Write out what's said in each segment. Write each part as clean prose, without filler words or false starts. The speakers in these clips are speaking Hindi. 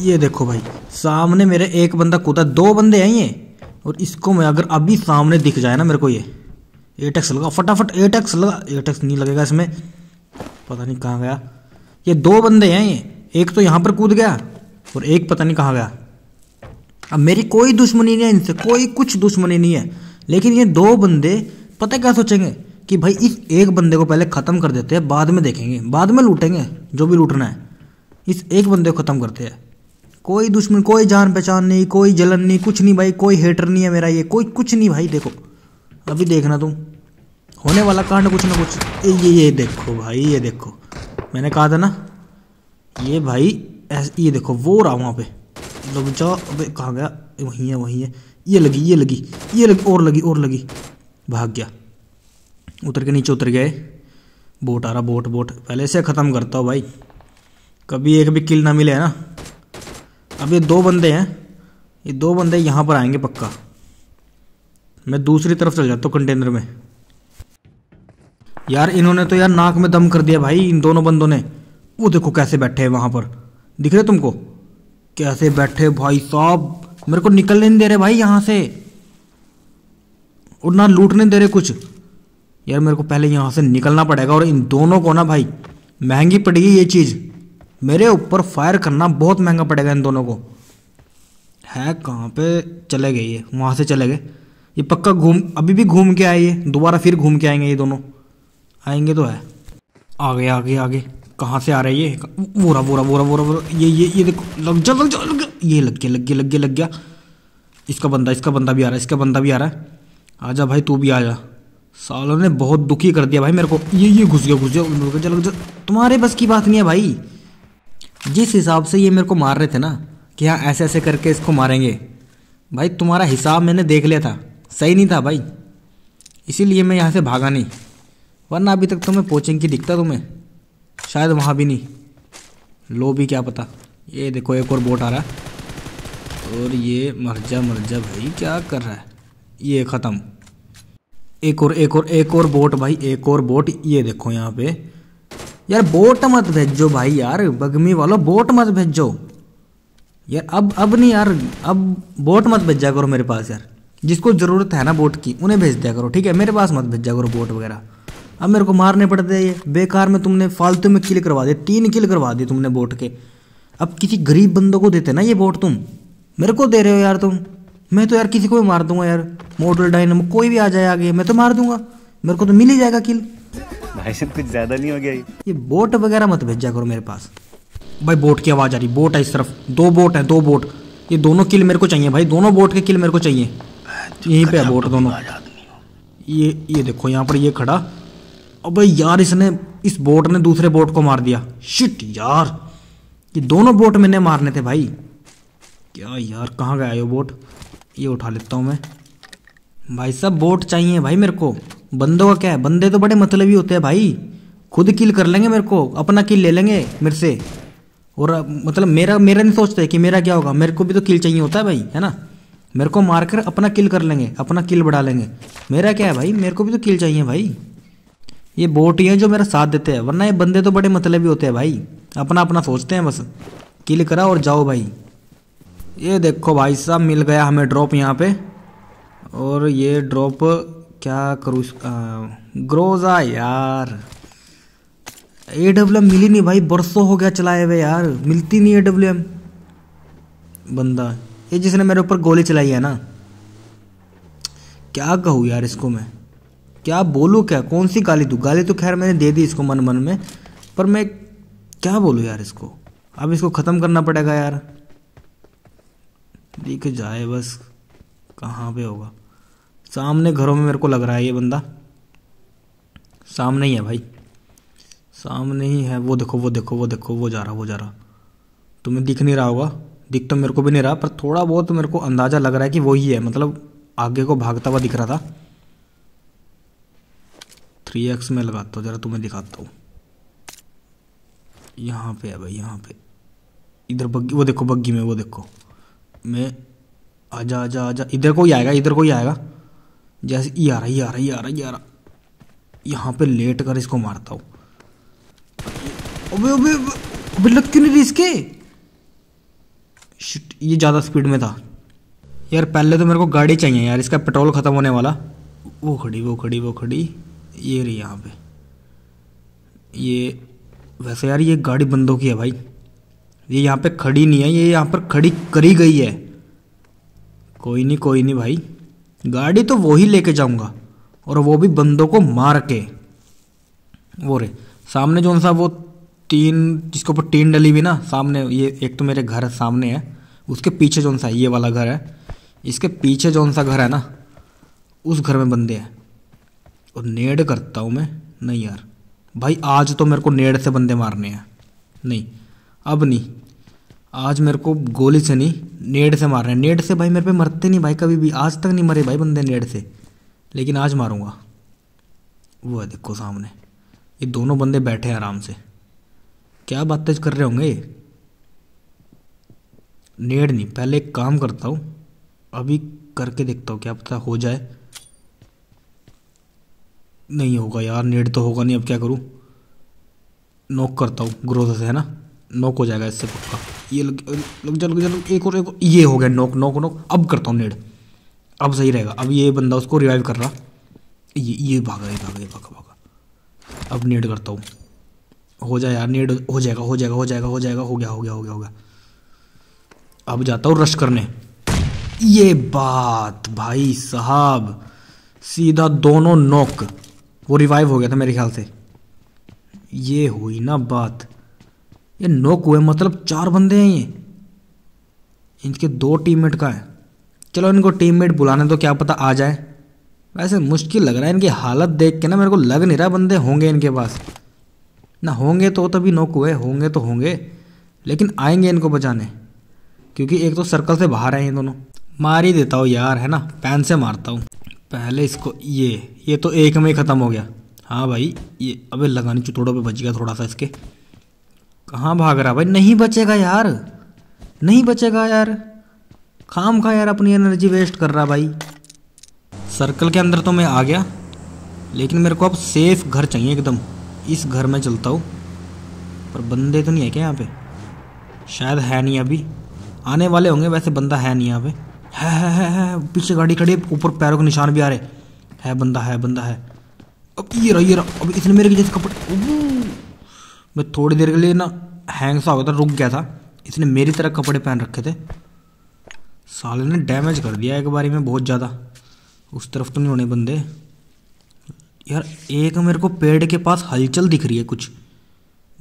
ये देखो भाई सामने मेरे एक बंदा कूदा, दो बंदे हैं ये, और इसको मैं अगर अभी सामने दिख जाए ना मेरे को, ये 8x लगा फटाफट, 8x लगा, 8x नहीं लगेगा इसमें, पता नहीं कहाँ गया। ये दो बंदे हैं ये, एक तो यहाँ पर कूद गया और एक पता नहीं कहाँ गया। अब मेरी कोई दुश्मनी नहीं है इनसे, कोई कुछ दुश्मनी नहीं है, लेकिन ये दो बंदे पता क्या सोचेंगे कि भाई इस एक बंदे को पहले ख़त्म कर देते हैं, बाद में देखेंगे, बाद में लूटेंगे जो भी लूटना है, इस एक बंदे को ख़त्म करते हैं। कोई दुश्मन, कोई जान पहचान नहीं, कोई जलन नहीं, कुछ नहीं भाई, कोई हेटर नहीं है मेरा ये, कोई कुछ नहीं भाई। देखो अभी देखना तुम, होने वाला कांड कुछ ना कुछ। ये देखो भाई, ये देखो मैंने कहा था ना, ये भाई ये देखो वो रहा वहाँ पे, लग जाओ। अबे कहाँ गया, वहीं है वहीं है, ये लगी ये लगी ये लगी और लगी और लगी, भाग गया, उतर के नीचे उतर गए। बोट आ रहा, बोट बोट पहले से ख़त्म करता हो भाई, कभी एक भी किल ना मिले है ना। अब ये दो बंदे हैं, ये दो बंदे यहाँ पर आएंगे पक्का, मैं दूसरी तरफ चल जाता हूँ कंटेनर में। यार इन्होंने तो यार नाक में दम कर दिया भाई, इन दोनों बंदों ने। वो देखो कैसे बैठे हैं वहाँ पर, दिख रहे तुमको कैसे बैठे भाई साहब, मेरे को निकलने नहीं दे रहे भाई यहाँ से, और ना लूटने दे रहे कुछ। यार मेरे को पहले यहाँ से निकलना पड़ेगा, और इन दोनों को ना भाई महंगी पड़ेगी ये चीज़, मेरे ऊपर फायर करना बहुत महंगा पड़ेगा इन दोनों को। है कहाँ पे चले गए ये, वहाँ से चले गए ये पक्का, घूम अभी भी घूम के आए, ये दोबारा फिर घूम के आएंगे, ये दोनों आएंगे तो है। आगे आगे आगे कहाँ से आ रहा है ये, वोरा वोरा वोरा वोरा वोरा, ये देखो लग जा ये लग गया लग गया लग गया लग गया। इसका बंदा भी आ रहा है, इसका बंदा भी आ रहा है, आजा भाई तू भी आजा। सालों ने बहुत दुखी कर दिया भाई मेरे को, ये घुस गया लग जा लग जा। तुम्हारे बस की बात नहीं है भाई, जिस हिसाब से ये मेरे को मार रहे थे ना कि हाँ ऐसे ऐसे करके इसको मारेंगे, भाई तुम्हारा हिसाब मैंने देख लिया था, सही नहीं था भाई, इसीलिए मैं यहाँ से भागा नहीं, वरना अभी तक तो मैं पहुँचेंगे कि दिखता तुम्हें, शायद वहाँ भी नहीं, लो भी क्या पता। ये देखो एक और बोट आ रहा है, और ये मर जा भाई क्या कर रहा है ये, ख़त्म। एक और बोट भाई, एक और बोट, ये देखो यहाँ पे। यार बोट मत भेजो भाई, यार बगमी वालों बोट मत भेजो यार, अब नहीं यार, अब बोट मत भेजा करो मेरे पास यार, जिसको ज़रूरत है ना बोट की उन्हें भेज दिया करो, ठीक है, मेरे पास मत भेजा करो बोट वगैरह। अब मेरे को मारने पड़ते ये बेकार में, तुमने फालतू में किल करवा दिए, 3 किल करवा दिए तुमने बोट के। अब किसी गरीब बंदों को देते ना ये बोट, तुम मेरे को दे रहे हो यार तुम, मैं तो यार किसी को भी मार दूंगा यार, मॉडल डायनामो कोई भी आ जाए आगे मैं तो मार दूंगा, मेरे को तो मिल ही जाएगा किल। भाई सब कुछ ज़्यादा नहीं हो गया, ये बोट वगैरह मत भेजा करो मेरे पास। भाई बोट की आवाज़ आ रही, बोट है इस तरफ, दो बोट है, दो बोट, ये दोनों किल मेरे को चाहिए भाई, दोनों बोट के किल मेरे को चाहिए, यहीं पे है बोट दोनों। ये देखो यहाँ पर ये खड़ा, अबे यार इसने, इस बोट ने दूसरे बोट को मार दिया, शिट यार, ये दोनों बोट मैंने मारने थे भाई। क्या यार कहाँ गया ये बोट, ये उठा लेता हूँ मैं। भाई साहब बोट चाहिए भाई मेरे को, बंदों का क्या है, बंदे तो बड़े मतलबी होते हैं भाई, खुद किल कर लेंगे मेरे को, अपना किल ले लेंगे मेरे से, और मतलब मेरा नहीं सोचते कि मेरा क्या होगा, मेरे को भी तो किल चाहिए होता है भाई, है ना, मेरे को मारकर अपना किल कर लेंगे, अपना किल बढ़ा लेंगे, मेरा क्या है भाई, मेरे को भी तो किल चाहिए भाई। ये बोट ही है जो मेरा साथ देते हैं, वरना ये बंदे तो बड़े मतलबी होते हैं भाई, अपना अपना सोचते हैं बस, किल करा और जाओ भाई। ये देखो भाई साहब मिल गया हमें ड्रॉप यहाँ पे, और ये ड्रॉप क्या करूँ, ग्रोजा यार, AWM मिली नहीं भाई, बरसों हो गया चलाए हुए यार, मिलती नहीं AWM। बंदा ये जिसने मेरे ऊपर गोली चलाई है ना, क्या कहूँ यार इसको मैं, क्या बोलूँ, क्या कौन सी गाली दूँ, गाली तो खैर मैंने दे दी इसको मन मन में, पर मैं क्या बोलूँ यार इसको, अब इसको ख़त्म करना पड़ेगा यार, दिख जाए बस कहाँ पे होगा। सामने घरों में मेरे को लग रहा है ये बंदा, सामने ही है भाई, सामने ही है, वो देखो वो देखो वो देखो वो जा रहा, वो जा रहा, तुम्हें दिख नहीं रहा होगा, दिख तो मेरे को भी नहीं रहा, पर थोड़ा बहुत मेरे को अंदाज़ा लग रहा है कि वो ही है, मतलब आगे को भागता हुआ दिख रहा था। 3x में लगाता हूँ ज़रा, तुम्हें दिखाता हूँ, यहाँ पे है भाई, यहाँ पे इधर बग्गी, वो देखो बग्गी में, वो देखो मैं, आजा आजा आजा, इधर को ही आएगा, इधर को ही आएगा, जैसे ये आ रहा ये आ रहा ये आ रहा ये आ रहा, यहाँ पे लेट कर इसको मारता हूँ। अबे अबे अबे लग क्यों नहीं रही इसके, ये ज़्यादा स्पीड में था यार। पहले तो मेरे को गाड़ी चाहिए यार, इसका पेट्रोल ख़त्म होने वाला। वो खड़ी ये रही यहाँ पे। ये वैसे यार ये गाड़ी बंदों की है भाई, ये यहाँ पे खड़ी नहीं है, ये यहाँ पर खड़ी करी गई है। कोई नहीं भाई, गाड़ी तो वो ही लेके जाऊँगा, और वो भी बंदों को मार के। वो रे सामने जो सा वो टीन, जिसके ऊपर टीन डली हुई ना सामने, ये एक तो मेरे घर सामने है, उसके पीछे जो सा ये वाला घर है, इसके पीछे जो सा घर है ना, उस घर में बंदे हैं। और नेड़ करता हूँ मैं, नहीं यार भाई आज तो मेरे को नेड़ से बंदे मारने हैं। नहीं अब नहीं, आज मेरे को गोली से नहीं नेड़ से मारने हैं। नेड़ से भाई मेरे पे मरते नहीं भाई, कभी भी आज तक नहीं मरे भाई बंदे नेड़ से, लेकिन आज मारूंगा। वो है देखो सामने, ये दोनों बंदे बैठे हैं आराम से। क्या बातें कर रहे होंगे ये? नेड़ नहीं, पहले एक काम करता हूँ, अभी करके देखता हूँ, क्या पता हो जाए। नहीं होगा यार, नेट तो होगा नहीं। अब क्या करूँ, नॉक करता हूँ ग्रोथ से, है ना, नॉक हो जाएगा इससे पक्का। ये लग जा, एक और ये हो गया, नॉक। अब करता हूँ नेट, अब सही रहेगा। अब ये बंदा उसको रिवाइव कर रहा, ये भागा। अब नेट करता हूँ, हो जाए यार, नेट हो जाएगा। हो गया। अब जाता हूँ रश करने। ये बात भाई साहब, सीधा दोनों नॉक। वो रिवाइव हो गया था मेरे ख्याल से। ये हुई ना बात, ये नॉक हुए, मतलब चार बंदे हैं ये, इनके दो टीममेट का है। चलो इनको टीममेट बुलाने दो, क्या पता आ जाए। वैसे मुश्किल लग रहा है इनकी हालत देख के ना, मेरे को लग नहीं रहा बंदे होंगे इनके पास। ना होंगे तो तभी नॉक हुए, होंगे तो होंगे, लेकिन आएंगे इनको बचाने, क्योंकि एक तो सर्कल से बाहर आए ये दोनों। मार ही देता हूँ यार, है ना, पैन से मारता हूँ पहले इसको। ये तो एक में ही ख़त्म हो गया। हाँ भाई ये अबे लगानी चुथोड़ों पे बच गया थोड़ा सा। इसके कहाँ भाग रहा भाई, नहीं बचेगा यार। खाम खा यार अपनी एनर्जी वेस्ट कर रहा भाई। सर्कल के अंदर तो मैं आ गया, लेकिन मेरे को अब सेफ घर चाहिए एकदम। इस घर में चलता हूँ, पर बंदे तो नहीं है क्या यहाँ पे? शायद है नहीं, अभी आने वाले होंगे। वैसे बंदा है नहीं यहाँ पे। है पीछे गाड़ी खड़ी, ऊपर पैरों के निशान भी आ रहे है। बंदा है। अब ये रहा। अब इसने मेरे जैसे कपड़े, मैं थोड़ी देर के लिए ना हैंग सा हो गया था, रुक गया था। इसने मेरी तरह कपड़े पहन रखे थे। साले ने डैमेज कर दिया एक बारी में बहुत ज़्यादा। उस तरफ तो नहीं होने बंदे यार। एक मेरे को पेड़ के पास हलचल दिख रही है, कुछ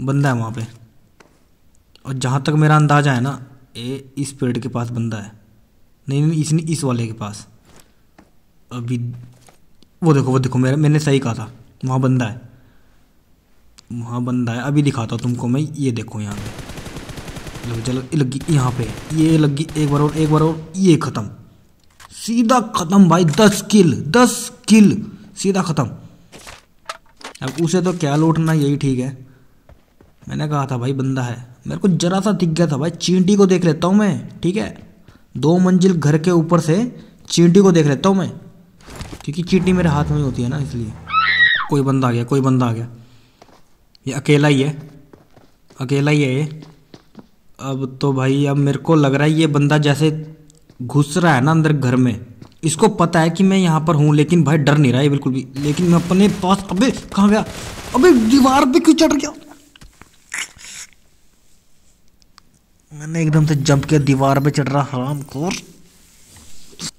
बंदा है वहाँ पर। और जहाँ तक मेरा अंदाजा है ना, इस पेड़ के पास बंदा है। नहीं, इसने इस वाले के पास। अभी वो देखो, मैंने सही कहा था, वहाँ बंदा है। अभी दिखाता हूँ तुमको मैं। ये देखो यहाँ पे लग गई, यहाँ पे ये लग गई। एक बार और ये ख़त्म, सीधा ख़त्म भाई। 10 किल सीधा ख़त्म। अब उसे तो क्या लूटना, यही ठीक है। मैंने कहा था भाई बंदा है, मेरे को जरा सा दिख गया था भाई। चींटी को देख लेता हूँ मैं, ठीक है, 2 मंजिल घर के ऊपर से चींटी को देख लेता हूँ मैं, क्योंकि चींटी मेरे हाथ में ही होती है ना, इसलिए। कोई बंदा आ गया। ये अकेला ही है ये। अब तो भाई, अब मेरे को लग रहा है ये बंदा जैसे घुस रहा है ना अंदर घर में, इसको पता है कि मैं यहाँ पर हूँ, लेकिन भाई डर नहीं रहा है बिल्कुल भी। लेकिन मैं अपने पास, अबे कहाँ गया, अबे दीवार पर क्यों चढ़ गया? मैंने एकदम से जंप के दीवार पे चढ़ रहा हरामखोर।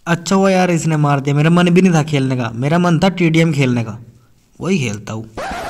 अच्छा हुआ यार इसने मार दिया, मेरा मन भी नहीं था खेलने का, मेरा मन था टीडीएम खेलने का, वही खेलता हूँ।